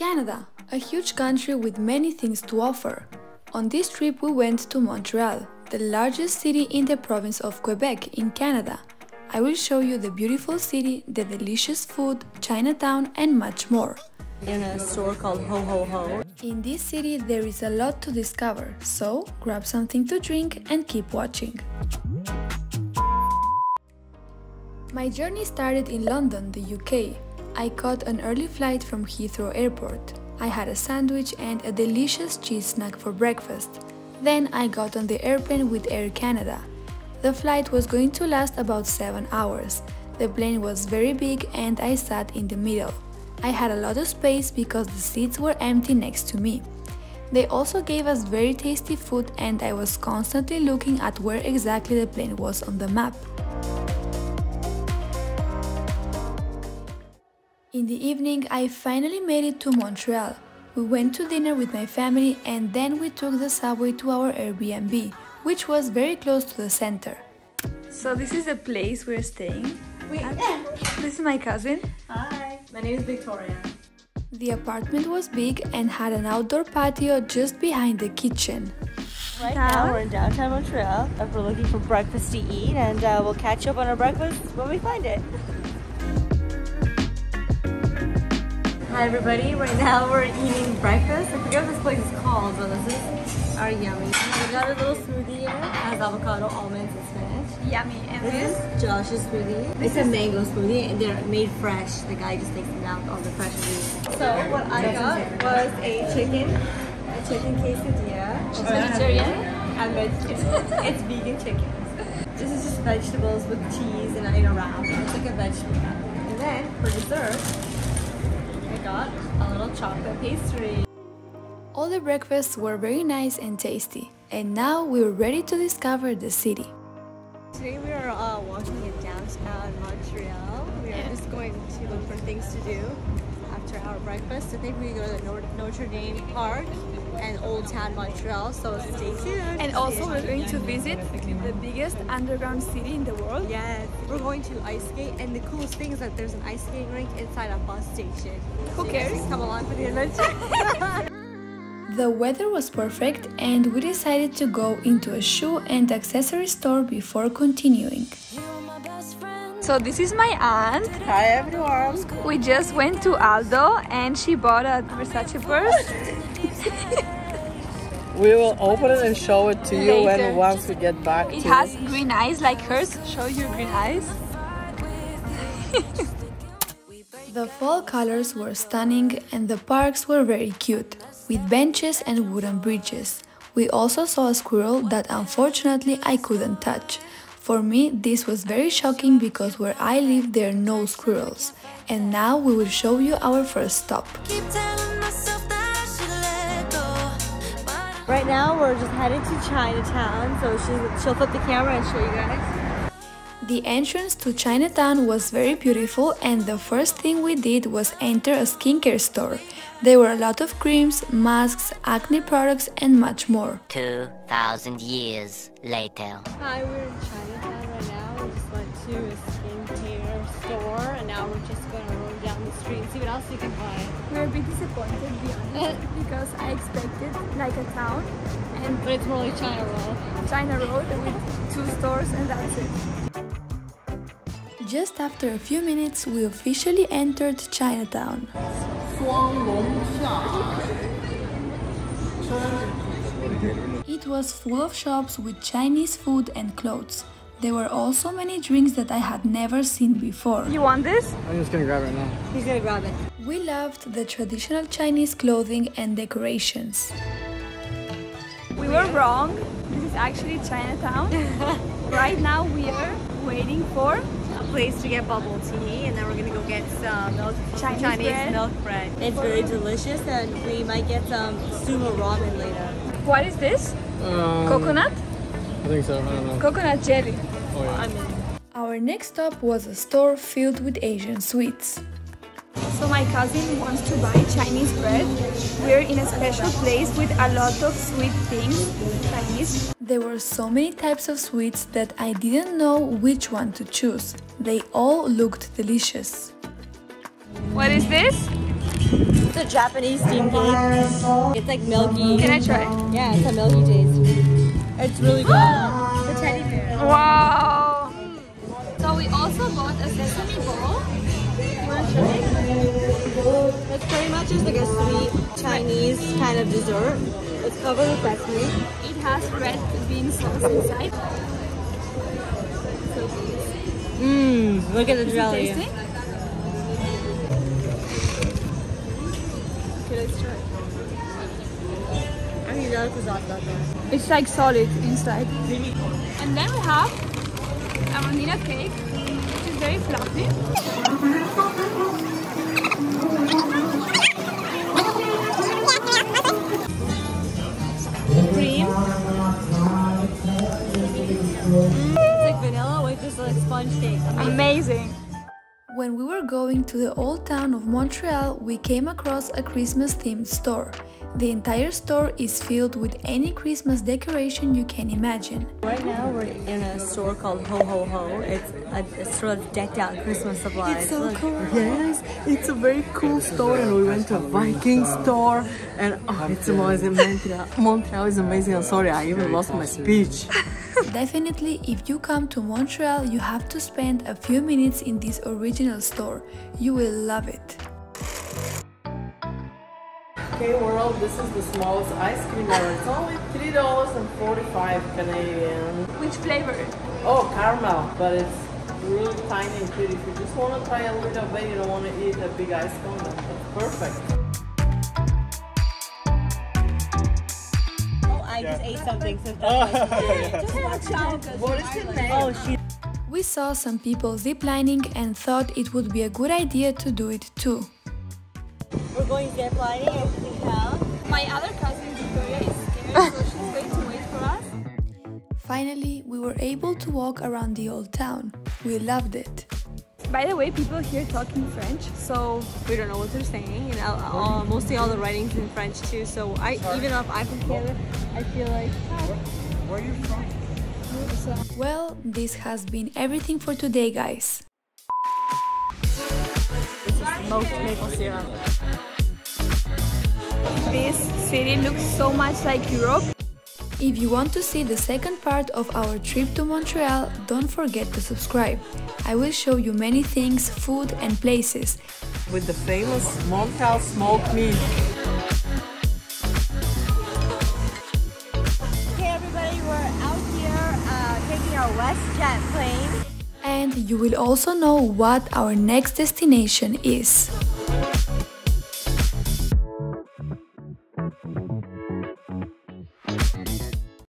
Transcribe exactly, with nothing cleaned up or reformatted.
Canada, a huge country with many things to offer. On this trip we went to Montreal, the largest city in the province of Quebec in Canada. I will show you the beautiful city, the delicious food, Chinatown and much more. In a store called Ho Ho Ho. In this city there is a lot to discover, so grab something to drink and keep watching. My journey started in London, the U K. I caught an early flight from Heathrow Airport. I had a sandwich and a delicious cheese snack for breakfast. Then I got on the airplane with Air Canada. The flight was going to last about seven hours. The plane was very big and I sat in the middle. I had a lot of space because the seats were empty next to me. They also gave us very tasty food and I was constantly looking at where exactly the plane was on the map. In the evening, I finally made it to Montreal. We went to dinner with my family and then we took the subway to our Airbnb, which was very close to the center. So this is the place we're staying. Wait. This is my cousin. Hi, my name is Victoria. The apartment was big and had an outdoor patio just behind the kitchen. Right now we're in downtown Montreal. We're looking for breakfast to eat and uh, we'll catch up on our breakfast when we find it. Hi everybody, right now we're eating breakfast. I forget what this place is called, but this is our yummy. We got a little smoothie here. It has avocado, almonds and spinach. Yummy. And this, this is Josh's smoothie. This it's is a mango smoothie and they're made fresh. The guy just takes them out on the fresh leaves. So what I got was a chicken, a chicken quesadilla. It's vegetarian. And vegetarian. It's vegan chicken. This is just vegetables with cheese and onion wrap. It's like a vegetable wrap. And then for dessert, got a little chocolate pastry. All the breakfasts were very nice and tasty, and now we were ready to discover the city. Today we are uh, walking in downtown Montreal. We are yeah. just going to look for things to do after our breakfast. I think we go to Nor Notre Dame Park and Old Town Montreal, so stay tuned. And also we're going to visit the biggest underground city in the world. Yes, we're going to ice skate, and the coolest thing is that there's an ice skating rink inside a bus station. Who cares? Come along for the adventure. The weather was perfect and we decided to go into a shoe and accessory store before continuing. So this is my aunt. Hi everyone. We just went to Aldo and she bought a Versace purse. We will open it and show it to you when once we get back to it. It has green eyes like hers. Show your green eyes. The fall colors were stunning and the parks were very cute, with benches and wooden bridges. We also saw a squirrel that unfortunately I couldn't touch. For me, this was very shocking because where I live there are no squirrels. And now we will show you our first stop. Right now we're just headed to Chinatown, so she'll, she'll flip the camera and show you guys. The entrance to Chinatown was very beautiful and the first thing we did was enter a skincare store. There were a lot of creams, masks, acne products and much more. two thousand years later. Hi, we're in Chinatown right now. We just went to a skincare store and now we're just going to roll down the street and see what else we can buy. We're a bit disappointed, to be honest, because I expected like a town. And but it's more like China Road. China Road with two stores and that's it. Just after a few minutes, we officially entered Chinatown. It was full of shops with Chinese food and clothes. There were also many drinks that I had never seen before. You want this? I'm just gonna grab it now. He's gonna grab it. We loved the traditional Chinese clothing and decorations. We were wrong. This is actually Chinatown. Right now we are waiting for place to get bubble tea and then we're gonna go get some milk, Chinese, Chinese bread. milk bread. It's very delicious and we might get some sumo ramen later. What is this? Um, Coconut? I think so, I don't know. Coconut jelly. Oh, yeah. I mean. Our next stop was a store filled with Asian sweets. So my cousin wants to buy Chinese bread. We're in a special place with a lot of sweet things, Chinese. There were so many types of sweets that I didn't know which one to choose. They all looked delicious. What is this? It's a Japanese steam cake. It's like milky. Can I try? Yeah, it's a milky taste. It's really good. The teddy bear. Wow. So we also bought a sesame bowl. It's pretty much just like a sweet Chinese kind of dessert. It's covered with sesame. It has red bean sauce inside. Mmm, look at the jelly. Is it tasty? Okay, let's try it. I mean, that is not that bad. It's like solid inside. And then we have a vanilla cake, which is very fluffy. Cream. Mm. It's like vanilla with this like sponge cake. Amazing. Amazing. When we were going to the old town of Montreal, we came across a Christmas-themed store. The entire store is filled with any Christmas decoration you can imagine. Right now we're in a store called Ho Ho Ho. It's a, a sort of decked out Christmas supplies. It's so Look. cool. Yes, it's a very cool store, and we went to a Viking store, and oh, it's amazing. Montreal, Montreal is amazing. I'm sorry, I even lost my speech. Definitely, if you come to Montreal, you have to spend a few minutes in this original store. You will love it. Okay world, this is the smallest ice cream bar. It's only three dollars and forty-five Canadian. Which flavor? Oh, caramel, but it's really tiny and cute. If you just want to try a little bit, you don't want to eat a big ice cone, that's perfect. I just ate something since that. We saw some people ziplining and thought it would be a good idea to do it too. We're going ziplining, as you can tell. My other cousin Victoria is scared, so she's going to wait for us. Finally, we were able to walk around the old town. We loved it. By the way, people here talk in French, so we don't know what they're saying, and uh, mostly all the writing's in French too, so I, even if I'm from Canada, I feel like... Where, where are you from? Well, this has been everything for today, guys. This is most maple syrup. This city looks so much like Europe. If you want to see the second part of our trip to Montreal, don't forget to subscribe. I will show you many things, food and places. With the famous Montreal smoked meat. Okay everybody, we're out here uh, taking our WestJet plane. And you will also know what our next destination is.